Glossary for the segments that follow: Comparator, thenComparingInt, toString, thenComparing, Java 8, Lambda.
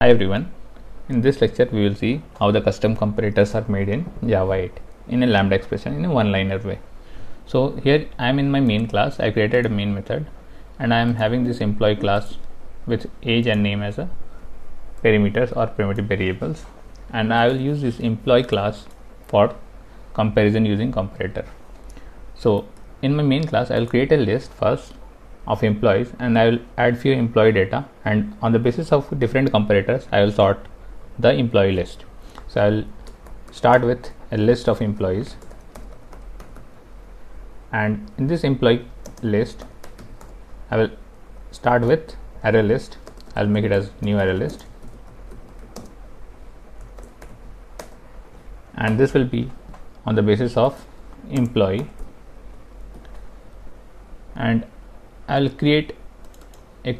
Hi everyone, in this lecture we will see how the custom comparators are made in Java 8 in a lambda expression in a one-liner way. So here I am in my main class. I created a main method and I am having this employee class with age and name as a parameters or primitive variables, and I will use this employee class for comparison using comparator. So in my main class I will create a list first of employees, and I will add few employee data, and on the basis of different comparators I will sort the employee list. So I will start with a list of employees, and in this employee list I will start with array list. I will make it as new array list, and this will be on the basis of employee, and I will create a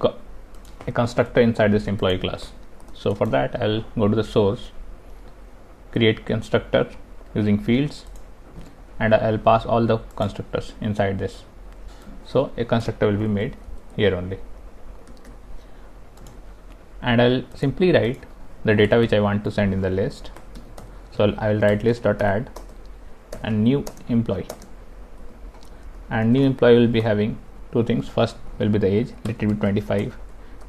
constructor inside this employee class. So for that I will go to the source, create constructor using fields, and I will pass all the constructors inside this. So a constructor will be made here only, and I will simply write the data which I want to send in the list. So I will write list.add and new employee, and new employee will be having two things. First will be the age, let it be 25,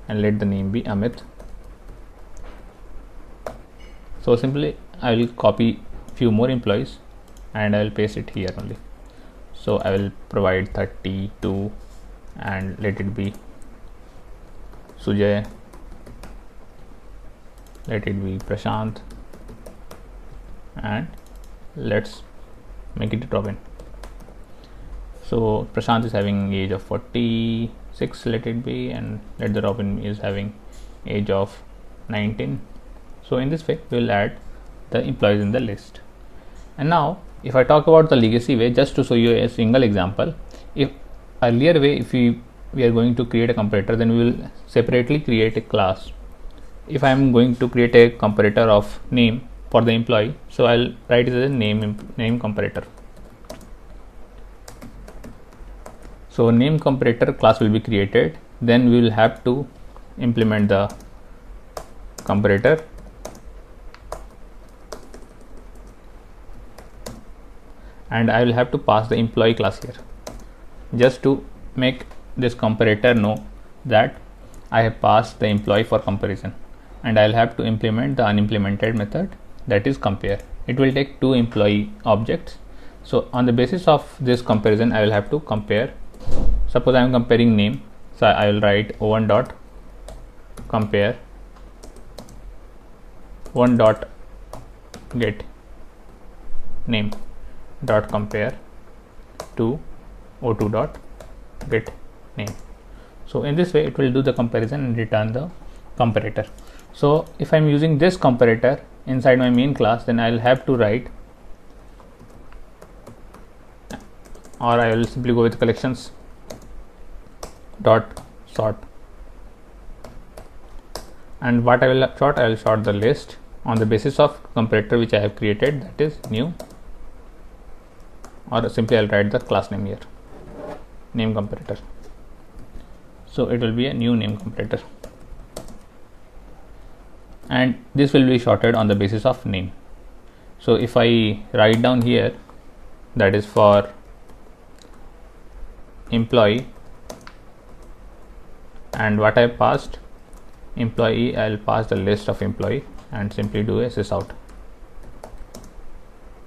and let the name be Amit. So simply I will copy few more employees and I will paste it here only. So I will provide 32 and let it be Sujay, let it be Prashant, and let's make it Robin. So Prashant is having age of 46, let it be, and let the Robin is having age of 19. So in this way we will add the employees in the list. And now if I talk about the legacy way, just to show you a single example, if earlier way if we are going to create a comparator, then we will separately create a class. If I am going to create a comparator of name for the employee, so I will write it as a name comparator. So name comparator class will be created, then we will have to implement the comparator, and I will have to pass the employee class here just to make this comparator know that I have passed the employee for comparison, and I will have to implement the unimplemented method, that is compare. It will take two employee objects, so on the basis of this comparison I will have to compare. Suppose I am comparing name, so I will write O1 dot compare 1 dot get name dot compare to O2 dot get name. So in this way it will do the comparison and return the comparator. So if I am using this comparator inside my main class, then I will have to write, or I will simply go with collections dot sort, and what I will sort, I will sort the list on the basis of comparator which I have created, that is new, or simply I will write the class name here, name comparator. So it will be a new name comparator, and this will be sorted on the basis of name. So if I write down here, that is for employee, and what I passed employee, I will pass the list of employee and simply do a sysout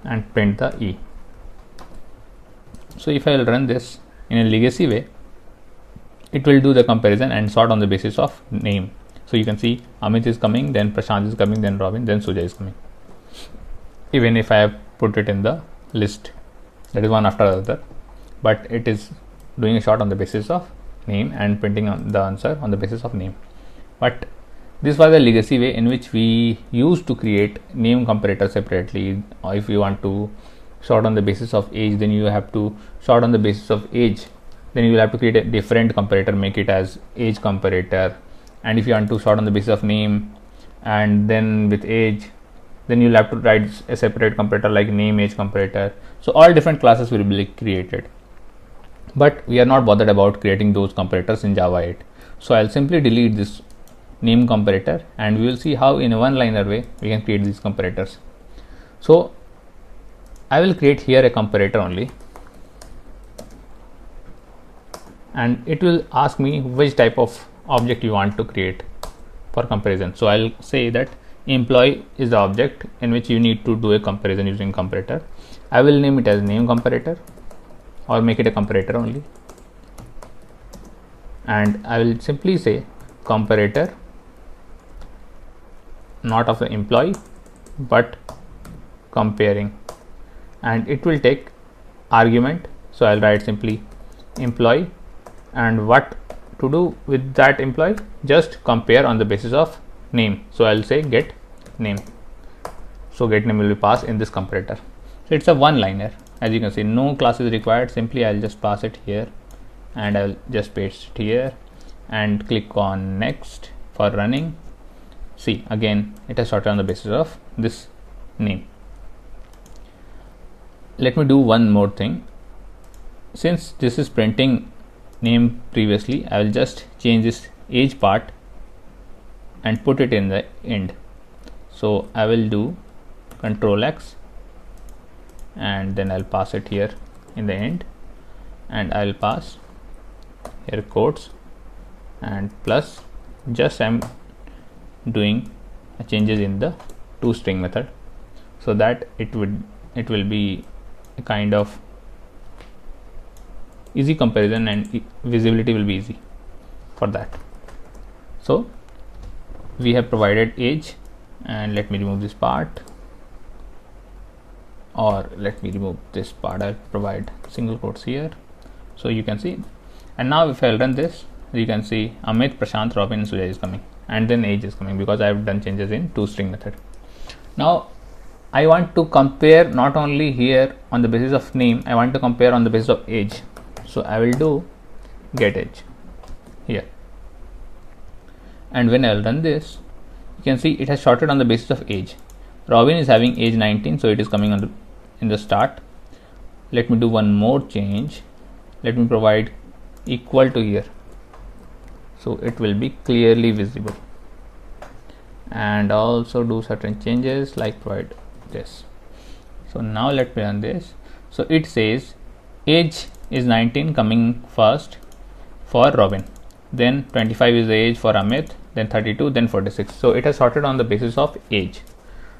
and print the E. So if I will run this in a legacy way, it will do the comparison and sort on the basis of name. So you can see Amit is coming, then Prashant is coming, then Robin, then Sujay is coming, even if I have put it in the list, that is one after the other, but it is doing a sort on the basis of name and printing on the answer on the basis of name. But this was a legacy way in which we used to create name comparator separately, or if you want to sort on the basis of age, then you have to sort on the basis of age, then you will have to create a different comparator, make it as age comparator, and if you want to sort on the basis of name and then with age, then you will have to write a separate comparator like name age comparator. So all different classes will be created, but we are not bothered about creating those comparators in Java 8. So I will simply delete this name comparator, and we will see how in a one-liner way we can create these comparators. So I will create here a comparator only, and it will ask me which type of object you want to create for comparison. So I will say that employee is the object in which you need to do a comparison using comparator. I will name it as name comparator or make it a comparator only, and I will simply say comparator not of the employee but comparing, and it will take argument. So I will write simply employee, and what to do with that employee, just compare on the basis of name. So I will say get name. So get name will be passed in this comparator. So it's a one liner, as you can see, no class is required. Simply I will just pass it here, and I will just paste it here and click on next for running. See, again it has sorted on the basis of this name. Let me do one more thing. Since this is printing name previously, I will just change this age part and put it in the end. So I will do Control X, and then I'll pass it here in the end, and I'll pass here quotes and plus. Just I'm doing changes in the toString method so that it will be a kind of easy comparison, and visibility will be easy for that. So we have provided age, and let me remove this part, or let me remove this part. I'll provide single quotes here, so you can see. And now if I'll run this, you can see Amit, Prashant, Robin and Sujay is coming, and then age is coming because I have done changes in toString method. Now I want to compare not only here on the basis of name, I want to compare on the basis of age. So I will do get age here, and when I will run this, you can see it has sorted on the basis of age. Robin is having age 19, so it is coming on the in the start. Let me do one more change. Let me provide equal to here, so it will be clearly visible, and also do certain changes like provide this. So now let me run this. So it says age is 19 coming first for Robin, then 25 is the age for Amit, then 32, then 46. So it has sorted on the basis of age.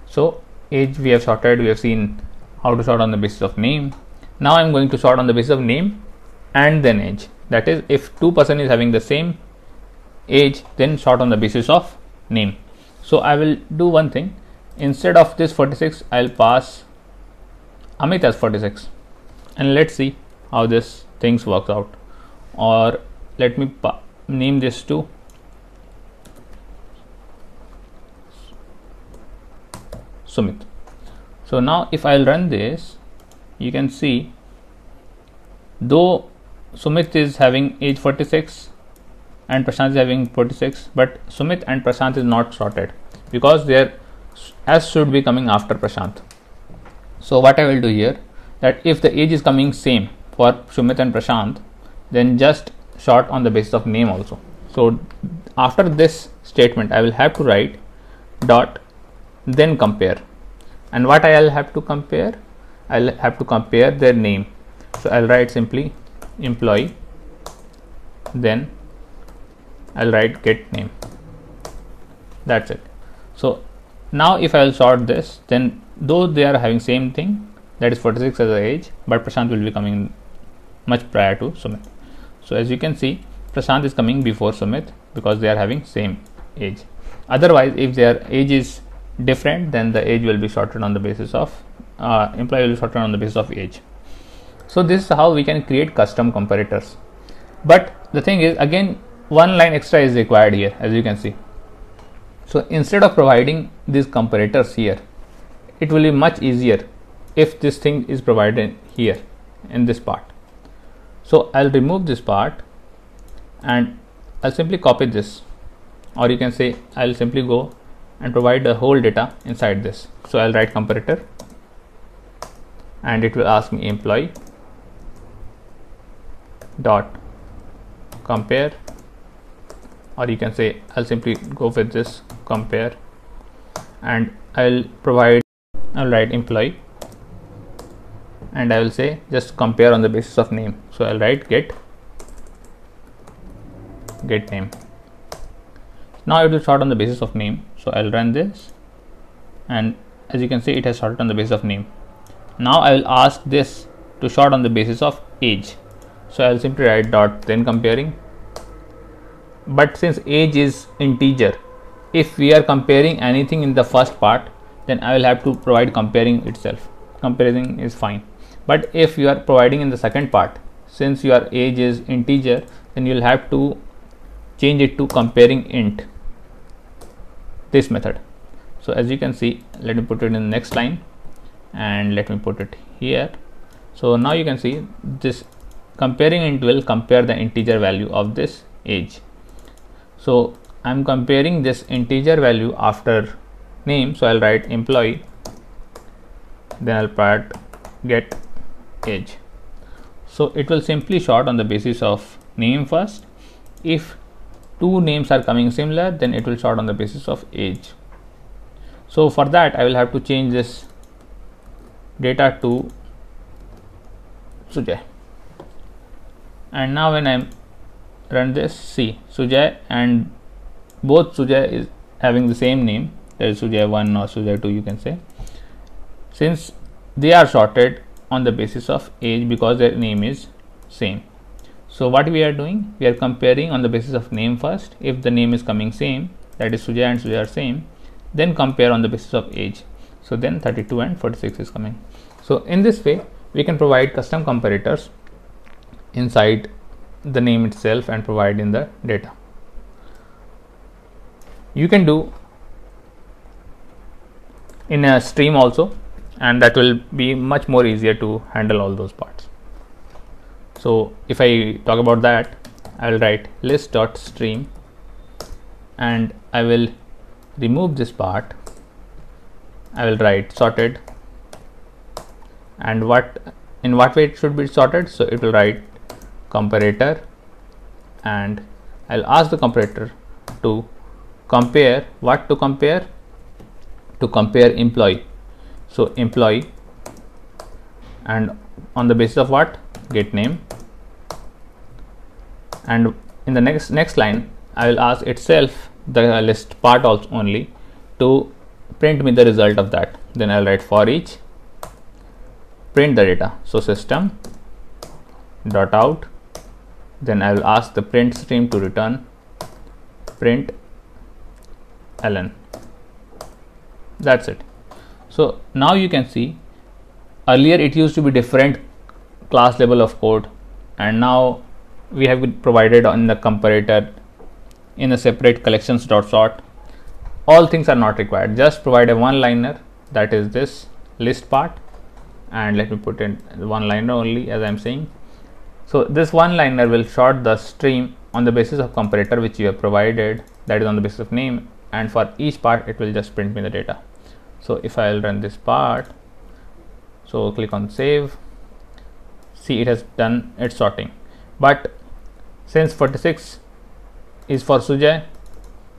So age we have sorted, we have seen how to sort on the basis of name. Now I'm going to sort on the basis of name and then age. That is, if two person is having the same age, then sort on the basis of name. So I will do one thing. Instead of this 46, I'll pass Amit as 46, and let's see how this things works out. Or let me name this to Sumit. So now if I'll run this, you can see though Sumit is having age 46 and Prashant is having 46, but Sumit and Prashant is not sorted because their S should be coming after Prashant. So what I will do here, that if the age is coming same for Sumit and Prashant, then just sort on the basis of name also. So after this statement, I will have to write dot then compare, and what I'll have to compare, I'll have to compare their name. So I'll write simply employee, then I'll write get name. That's it. So now if I will sort this, then though they are having same thing, that is 46 as the age, but Prashant will be coming much prior to Sumit. So as you can see, Prashant is coming before Sumit because they are having same age. Otherwise, if their age is different, then the age will be sorted on the basis of employee will be sorted on the basis of age. So this is how we can create custom comparators. But the thing is, again, one line extra is required here, as you can see. So instead of providing these comparators here, it will be much easier if this thing is provided here in this part. So I'll remove this part, and I'll simply copy this, or you can say I'll simply go and provide the whole data inside this. So I'll write comparator, and it will ask me employee dot compare or you can say I'll simply go with this compare, and I'll write employee, and I will say just compare on the basis of name. So I'll write get name. Now it will sort on the basis of name. So I'll run this, and as you can see, it has sorted on the basis of name. Now I will ask this to sort on the basis of age. So I'll simply write dot then comparing. But since age is integer, if we are comparing anything in the first part, then I will have to provide comparing itself. Comparing is fine. But if you are providing in the second part, since your age is integer, then you will have to change it to comparing int, this method. So as you can see, let me put it in the next line, and let me put it here. So now you can see this comparing int will compare the integer value of this age. So I'm comparing this integer value after name. So I'll write employee, then I'll part get age. So it will simply sort on the basis of name first. If two names are coming similar, then it will sort on the basis of age. So for that, I will have to change this data to Sujay. And now when I run this, see Sujay, and both Sujay is having the same name, that is Sujay 1 or Sujay 2 you can say, since they are sorted on the basis of age because their name is same. So what we are doing, we are comparing on the basis of name first. If the name is coming same, that is Sujay and Sujay are same, then compare on the basis of age. So then 32 and 46 is coming. So in this way, we can provide custom comparators inside the name itself and provide in the data. You can do in a stream also, and that will be much more easier to handle all those parts. So if I talk about that, I will write list.stream, and I will remove this part. I will write sorted, and in what way it should be sorted. So it will write comparator, and I'll ask the comparator to compare what to compare. To compare employee, so employee, and on the basis of what, get name. And in the next line, I will ask itself, the list part also only, to print me the result of that. Then I'll write for each, print the data. So system dot out, then I will ask the print stream to return print ln. That's it. So now you can see, earlier it used to be different class level of code, and now we have been provided on the comparator in a separate collections dot sort. All things are not required, just provide a one liner, that is this list part, and let me put in one liner only, as I am saying. So this one liner will sort the stream on the basis of comparator which you have provided, that is on the basis of name, and for each part it will just print me the data. So if I will run this part, so click on save, see it has done its sorting. But since 46 is for Sujay,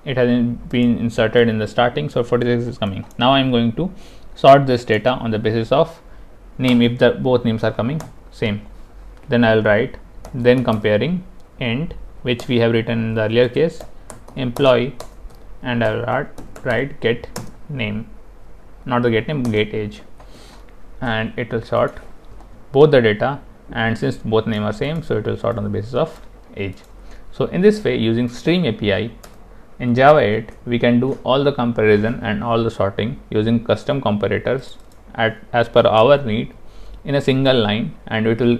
it has been inserted in the starting, so 46 is coming. Now I am going to sort this data on the basis of name, if the both names are coming same. Then I will write then comparing int, which we have written in the earlier case, employee, and I will write get name, not the get name, get age, and it will sort both the data, and since both names are same, so it will sort on the basis of age. So in this way, using stream API in Java 8, we can do all the comparison and all the sorting using custom comparators as per our need in a single line, and it will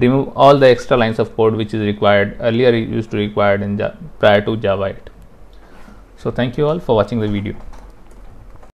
remove all the extra lines of code which is required. Earlier it used to be required prior to Java 8. So thank you all for watching the video.